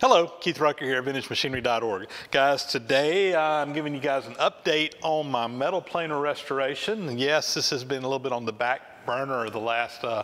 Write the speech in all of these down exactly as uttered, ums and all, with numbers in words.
Hello, Keith Rucker here at Vintage Machinery dot org. Guys, today I'm giving you guys an update on my metal planer restoration. Yes, this has been a little bit on the back burner the last uh,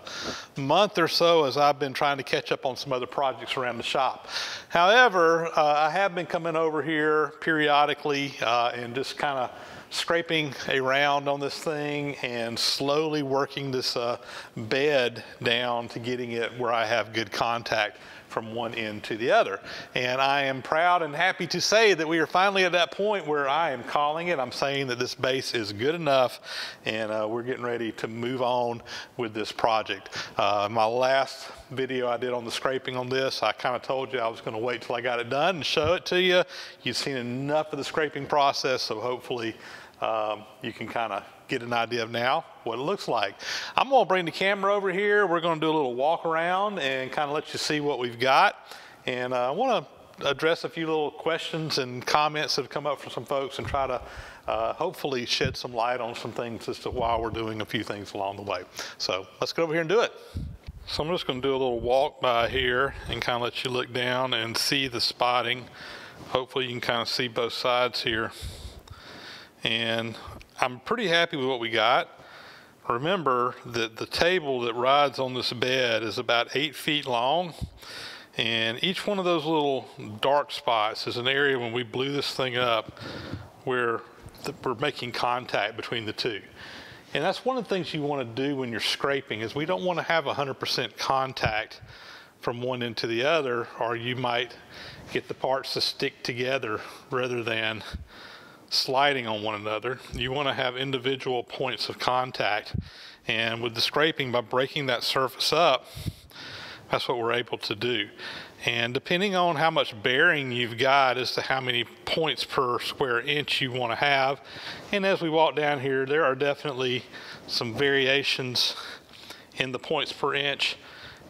month or so as I've been trying to catch up on some other projects around the shop. However, uh, I have been coming over here periodically uh, and just kind of scraping around on this thing and slowly working this uh, bed down to getting it where I have good contact from one end to the other. And I am proud and happy to say that we are finally at that point where I am calling it. I'm saying that this base is good enough and uh, we're getting ready to move on with this project. Uh, my last video I did on the scraping on this, I kind of told you I was going to wait till I got it done and show it to you. You've seen enough of the scraping process, so hopefully Um, you can kind of get an idea of now what it looks like. I'm going to bring the camera over here. We're going to do a little walk around and kind of let you see what we've got. And uh, I want to address a few little questions and comments that have come up from some folks and try to uh, hopefully shed some light on some things as to why we're doing a few things along the way. So let's go over here and do it. So I'm just going to do a little walk by here and kind of let you look down and see the spotting. Hopefully you can kind of see both sides here. And I'm pretty happy with what we got. Remember that the table that rides on this bed is about eight feet long. And each one of those little dark spots is an area when we blew this thing up where we're making contact between the two. And that's one of the things you want to do when you're scraping is we don't want to have one hundred percent contact from one end to the other, or you might get the parts to stick together rather than sliding on one another. You want to have individual points of contact, and with the scraping, by breaking that surface up, that's what we're able to do. And depending on how much bearing you've got as to how many points per square inch you want to have. And as we walk down here, there are definitely some variations in the points per inch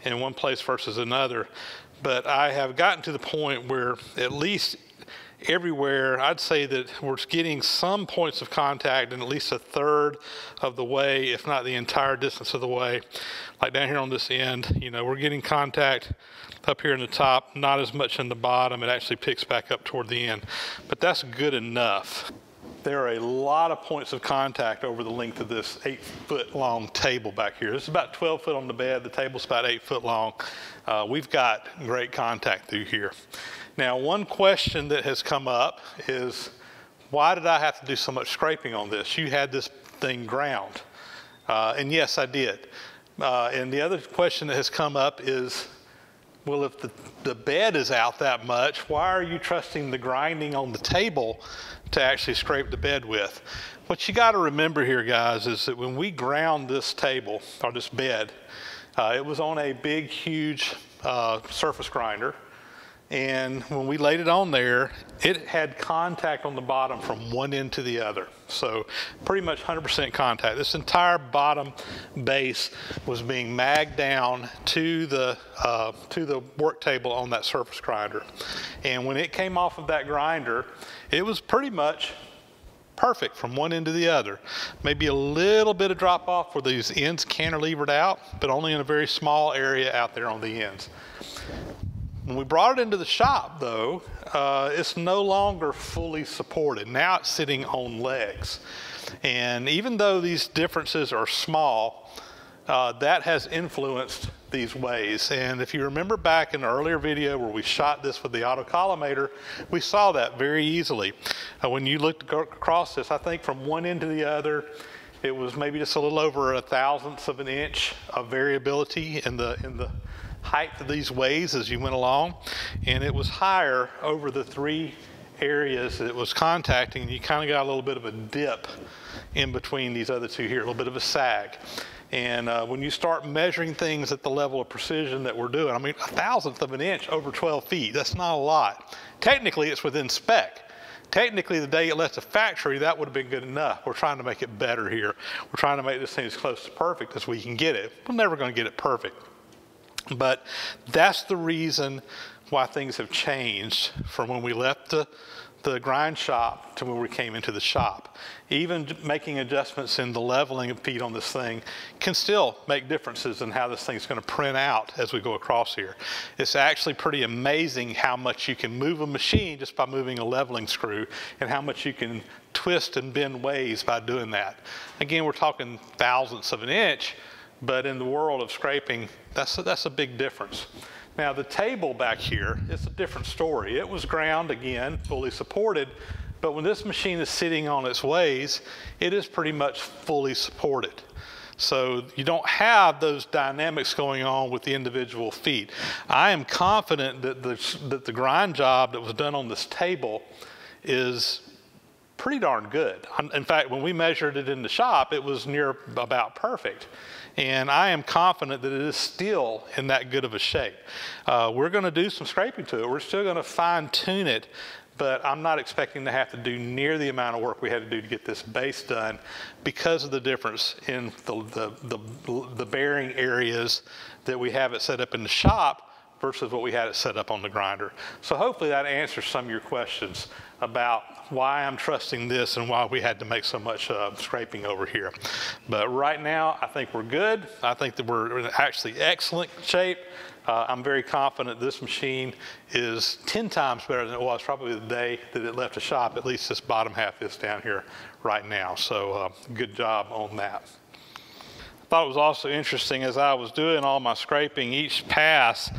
in one place versus another, but I have gotten to the point where at least everywhere, I'd say that we're getting some points of contact in at least a third of the way, if not the entire distance of the way. Like down here on this end, you know, we're getting contact up here in the top, not as much in the bottom. It actually picks back up toward the end, but that's good enough. There are a lot of points of contact over the length of this eight foot long table back here. This is about twelve foot on the bed. The table's about eight foot long. Uh, we've got great contact through here. Now, one question that has come up is, why did I have to do so much scraping on this? You had this thing ground. Uh, and yes, I did. Uh, and the other question that has come up is, well, if the, the bed is out that much, why are you trusting the grinding on the table to actually scrape the bed with? What you got to remember here, guys, is that when we ground this table or this bed, uh, it was on a big, huge uh, surface grinder. And when we laid it on there, it had contact on the bottom from one end to the other. So pretty much one hundred percent contact. This entire bottom base was being magged down to the, uh, to the work table on that surface grinder. And when it came off of that grinder, it was pretty much perfect from one end to the other. Maybe a little bit of drop off where these ends cantilevered out, but only in a very small area out there on the ends. When we brought it into the shop, though, uh, it's no longer fully supported. Now it's sitting on legs. And even though these differences are small, uh, that has influenced these ways. And if you remember back in an earlier video where we shot this with the autocollimator, we saw that very easily. Uh, when you looked across this, I think from one end to the other, it was maybe just a little over a thousandth of an inch of variability in the, in the height of these ways as you went along, and it was higher over the three areas that it was contacting, and you kind of got a little bit of a dip in between these other two here, a little bit of a sag. And uh, when you start measuring things at the level of precision that we're doing, I mean, a thousandth of an inch over twelve feet, that's not a lot. Technically, it's within spec. Technically, the day it left the factory, that would have been good enough. We're trying to make it better here. We're trying to make this thing as close to perfect as we can get it. We're never going to get it perfect. But that's the reason why things have changed from when we left the the grind shop to when we came into the shop. Even making adjustments in the leveling of peat on this thing can still make differences in how this thing's going to print out as we go across here. It's actually pretty amazing how much you can move a machine just by moving a leveling screw, and how much you can twist and bend ways by doing that. Again, we're talking thousandths of an inch, but in the world of scraping, that's a, that's a big difference. Now the table back here, it's a different story. It was ground, again, fully supported, but when this machine is sitting on its ways, it is pretty much fully supported. So you don't have those dynamics going on with the individual feet. I am confident that the, that the grind job that was done on this table is pretty darn good. In fact, when we measured it in the shop, it was near about perfect. And I am confident that it is still in that good of a shape. Uh, we're going to do some scraping to it. We're still going to fine tune it, but I'm not expecting to have to do near the amount of work we had to do to get this base done because of the difference in the, the, the, the bearing areas that we have it set up in the shop versus what we had it set up on the grinder. So hopefully that answers some of your questions about why I'm trusting this and why we had to make so much uh, scraping over here. But right now, I think we're good. I think that we're in actually excellent shape. Uh, I'm very confident this machine is ten times better than it was probably the day that it left the shop. At least this bottom half is down here right now. So uh, good job on that. I thought it was also interesting, as I was doing all my scraping each pass,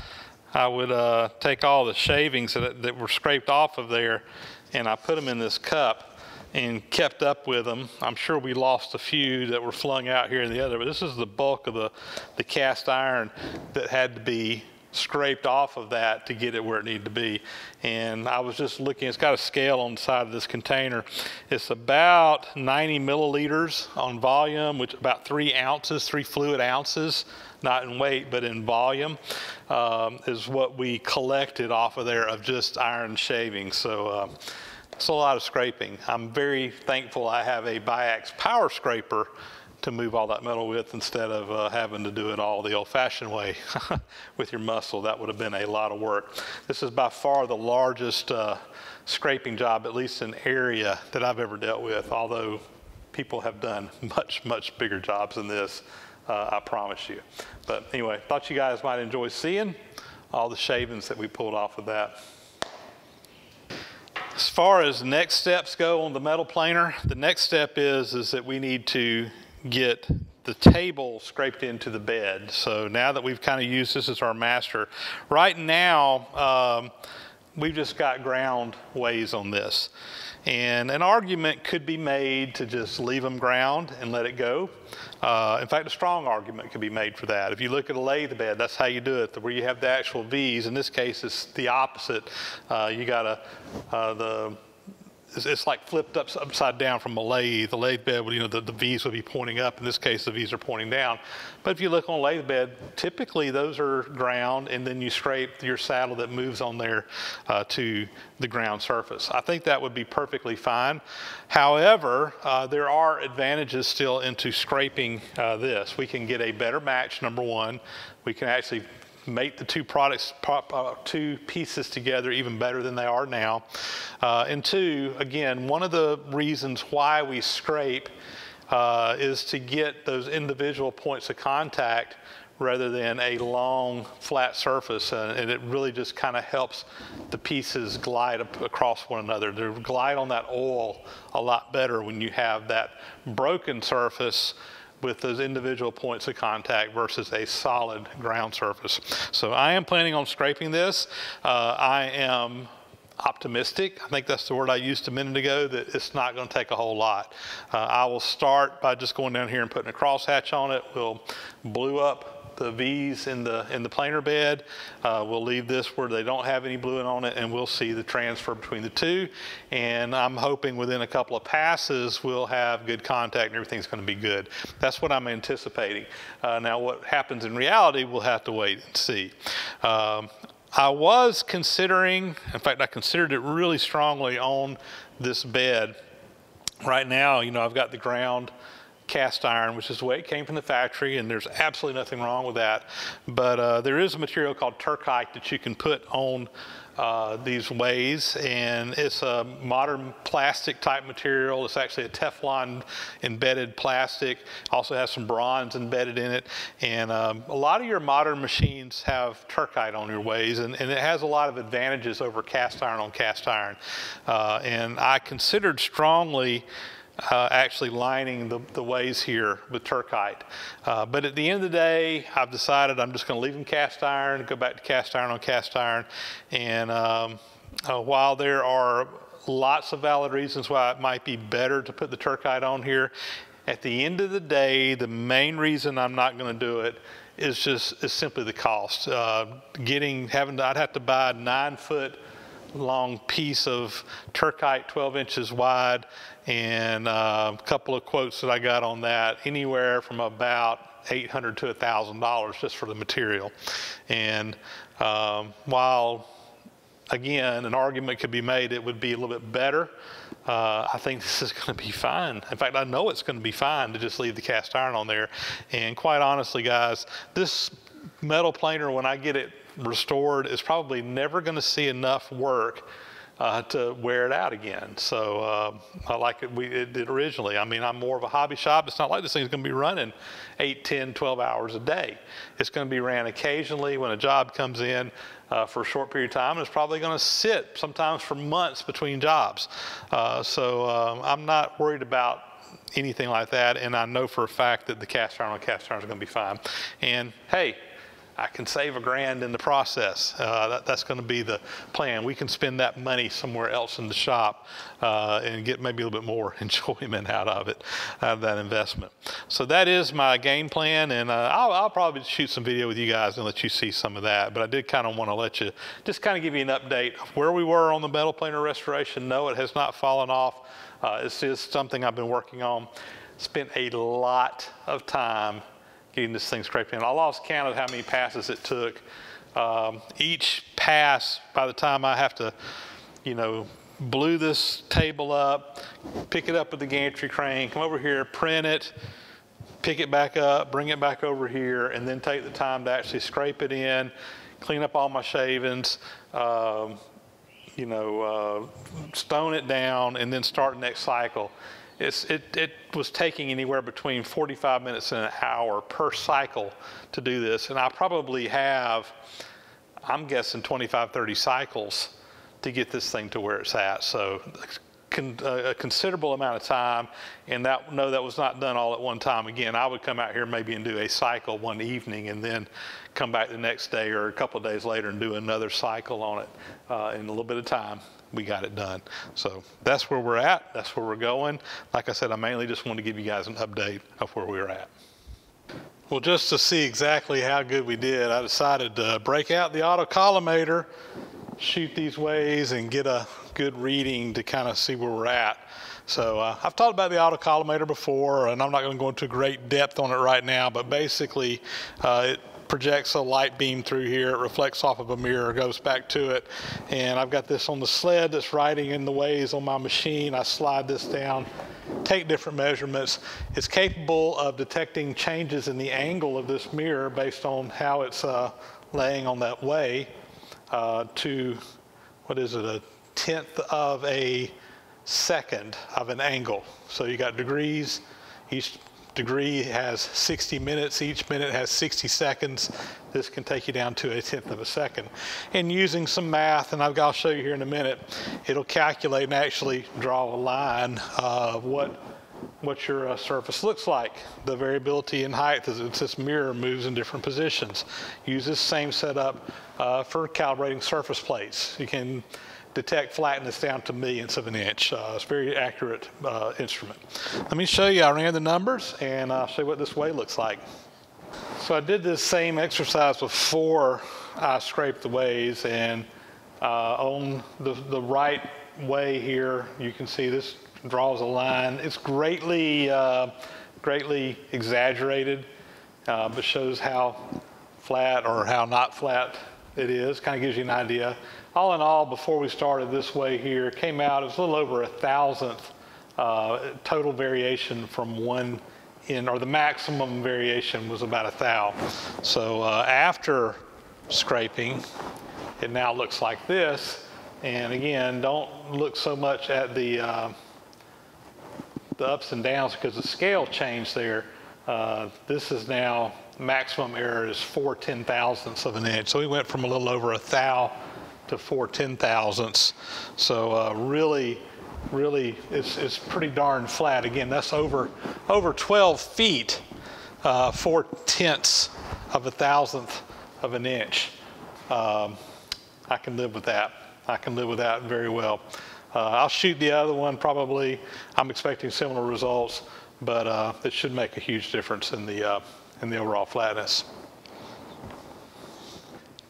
I would uh, take all the shavings that, that were scraped off of there, and I put them in this cup and kept up with them. I'm sure we lost a few that were flung out here and the other, but this is the bulk of the, the cast iron that had to be scraped off of that to get it where it needed to be. And I was just looking, it's got a scale on the side of this container. It's about ninety milliliters on volume, which about three ounces, three fluid ounces, not in weight, but in volume, um, is what we collected off of there of just iron shavings. So uh, it's a lot of scraping. I'm very thankful I have a Biax power scraper to move all that metal with instead of uh, having to do it all the old-fashioned way with your muscle. That would have been a lot of work. This is by far the largest uh, scraping job, at least in area, that I've ever dealt with, although people have done much, much bigger jobs than this. Uh, I promise you. But anyway, thought you guys might enjoy seeing all the shavings that we pulled off of that. As far as next steps go on the metal planer, the next step is, is that we need to get the table scraped into the bed. So now that we've kind of used this as our master, right now um, we've just got ground ways on this. And an argument could be made to just leave them ground and let it go. Uh, in fact, a strong argument could be made for that. If you look at a lathe bed, that's how you do it, where you have the actual V's. In this case, it's the opposite. Uh, you got a, uh, the, it's like flipped up, upside down from a lathe. The lathe bed, you know, the, the V's would be pointing up. In this case, the V's are pointing down. But if you look on a lathe bed, typically those are ground, and then you scrape your saddle that moves on there uh, to the ground surface. I think that would be perfectly fine. However, uh, there are advantages still into scraping uh, this. We can get a better match, number one. We can actually make the two products, two pieces together even better than they are now. Uh, and two, again, one of the reasons why we scrape uh, is to get those individual points of contact rather than a long flat surface, uh, and it really just kind of helps the pieces glide up across one another. They glide on that oil a lot better when you have that broken surface with those individual points of contact versus a solid ground surface. So I am planning on scraping this. Uh, I am optimistic. I think that's the word I used a minute ago, that it's not going to take a whole lot. Uh, I will start by just going down here and putting a crosshatch on it. We'll blue up the V's in the in the planer bed. Uh, we'll leave this where they don't have any bluing on it, and we'll see the transfer between the two. And I'm hoping within a couple of passes we'll have good contact and everything's going to be good. That's what I'm anticipating. Uh, now what happens in reality, we'll have to wait and see. Um, I was considering, in fact I considered it really strongly on this bed. Right now, you know, I've got the ground cast iron, which is the way it came from the factory, and there's absolutely nothing wrong with that. But uh, there is a material called Turcite that you can put on uh, these lathes, and it's a modern plastic type material. It's actually a Teflon embedded plastic, also has some bronze embedded in it, and um, a lot of your modern machines have Turcite on your lathes, and, and it has a lot of advantages over cast iron on cast iron. Uh, and I considered strongly Uh, actually lining the, the lathes here with Turcite. Uh, but at the end of the day, I've decided I'm just going to leave them cast iron, go back to cast iron on cast iron. And um, uh, while there are lots of valid reasons why it might be better to put the Turcite on here, at the end of the day, the main reason I'm not going to do it is just is simply the cost. Uh, getting, having to, I'd have to buy a nine foot long piece of Turcite, twelve inches wide, and uh, a couple of quotes that I got on that, anywhere from about eight hundred dollars to one thousand dollars just for the material. And um, while, again, an argument could be made it would be a little bit better, uh, I think this is going to be fine. In fact, I know it's going to be fine to just leave the cast iron on there. And quite honestly, guys, this metal planer, when I get it restored, is probably never going to see enough work uh, to wear it out again. So uh, I like it, we, it did originally. I mean, I'm more of a hobby shop. It's not like this thing's going to be running eight, ten, twelve hours a day. It's going to be ran occasionally when a job comes in uh, for a short period of time, and it's probably going to sit sometimes for months between jobs. Uh, so um, I'm not worried about anything like that, and I know for a fact that the cast iron on cast iron is going to be fine. And hey, I can save a grand in the process. Uh, that, that's going to be the plan. We can spend that money somewhere else in the shop uh, and get maybe a little bit more enjoyment out of it, out of that investment. So that is my game plan, and uh, I'll, I'll probably shoot some video with you guys and let you see some of that. But I did kind of want to let you, just kind of give you an update of where we were on the metal planer restoration. No, it has not fallen off. Uh, this is something I've been working on. Spent a lot of time getting this thing scraped in. I lost count of how many passes it took. Um, each pass, by the time I have to, you know, blew this table up, pick it up with the gantry crane, come over here, print it, pick it back up, bring it back over here, and then take the time to actually scrape it in, clean up all my shavings, um, you know, uh, stone it down, and then start the next cycle. It's, it, it was taking anywhere between forty-five minutes and an hour per cycle to do this. And I probably have, I'm guessing, twenty-five, thirty cycles to get this thing to where it's at. So con, uh, a considerable amount of time. And that, no, that was not done all at one time. Again, I would come out here maybe and do a cycle one evening and then come back the next day or a couple of days later and do another cycle on it uh, in a little bit of time. We got it done. So that's where we're at. That's where we're going. Like I said, I mainly just wanted to give you guys an update of where we were at. Well, just to see exactly how good we did, I decided to break out the autocollimator, shoot these ways, and get a good reading to kind of see where we're at. So uh, I've talked about the autocollimator before, and I'm not going to go into great depth on it right now, but basically uh, it projects a light beam through here, it reflects off of a mirror, goes back to it, and I've got this on the sled that's riding in the ways on my machine. I slide this down, take different measurements. It's capable of detecting changes in the angle of this mirror based on how it's uh, laying on that way uh, to, what is it, a tenth of a second of an angle. So you got degrees, each degree has sixty minutes, each minute has sixty seconds. This can take you down to a tenth of a second. And using some math, and I'll show you here in a minute, it'll calculate and actually draw a line of what what your uh, surface looks like, the variability in height as this mirror moves in different positions. Use this same setup uh, for calibrating surface plates. You can detect flatness down to millionths of an inch. Uh, it's a very accurate uh, instrument. Let me show you, I ran the numbers and I'll show you what this way looks like. So I did this same exercise before I scraped the ways, and uh, on the, the right way here, you can see this draws a line. It's greatly, uh, greatly exaggerated, uh, but shows how flat or how not flat it is, kind of gives you an idea. All in all, before we started this way here, came out, it was a little over a thousandth uh, total variation from one end, or the maximum variation was about a thou. So uh, after scraping, it now looks like this. And again, don't look so much at the, uh, the ups and downs because the scale changed there. Uh, this is now, maximum error is four ten thousandths of an inch. So we went from a little over a thou to four ten thousandths. So uh, really, really, it's, it's pretty darn flat. Again, that's over, over twelve feet, uh, four tenths of a thousandth of an inch. Um, I can live with that. I can live with that very well. Uh, I'll shoot the other one probably. I'm expecting similar results, but uh, it should make a huge difference in the, uh, in the overall flatness.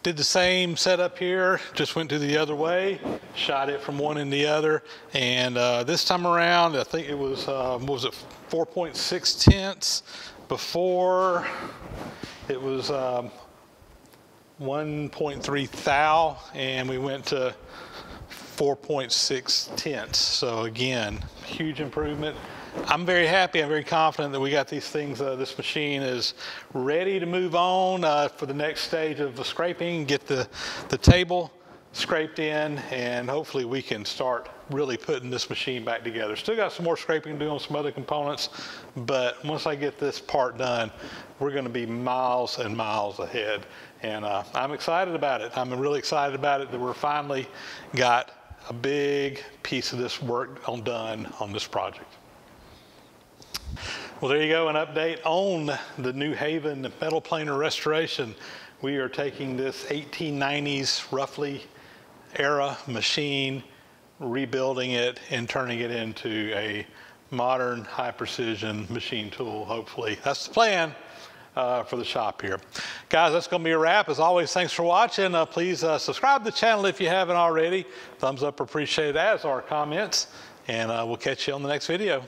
Did the same setup here, just went to the other way, shot it from one and the other, and uh, this time around, I think it was, uh, what was it, four point six tenths. Before, it was um, one point three thou, and we went to four point six tenths. So again, huge improvement. I'm very happy, I'm very confident that we got these things, uh, this machine is ready to move on uh, for the next stage of the scraping, get the, the table scraped in, and hopefully we can start really putting this machine back together. Still got some more scraping to do on some other components, but once I get this part done, we're going to be miles and miles ahead. And uh, I'm excited about it. I'm really excited about it that we're finally got a big piece of this work on, done on this project. Well, there you go, an update on the New Haven metal planer restoration. We are taking this eighteen nineties roughly era machine, rebuilding it and turning it into a modern high precision machine tool, hopefully. That's the plan uh, for the shop here. Guys, that's going to be a wrap. As always, thanks for watching. Uh, please uh, subscribe to the channel if you haven't already. Thumbs up appreciated, as are comments. And uh, we'll catch you on the next video.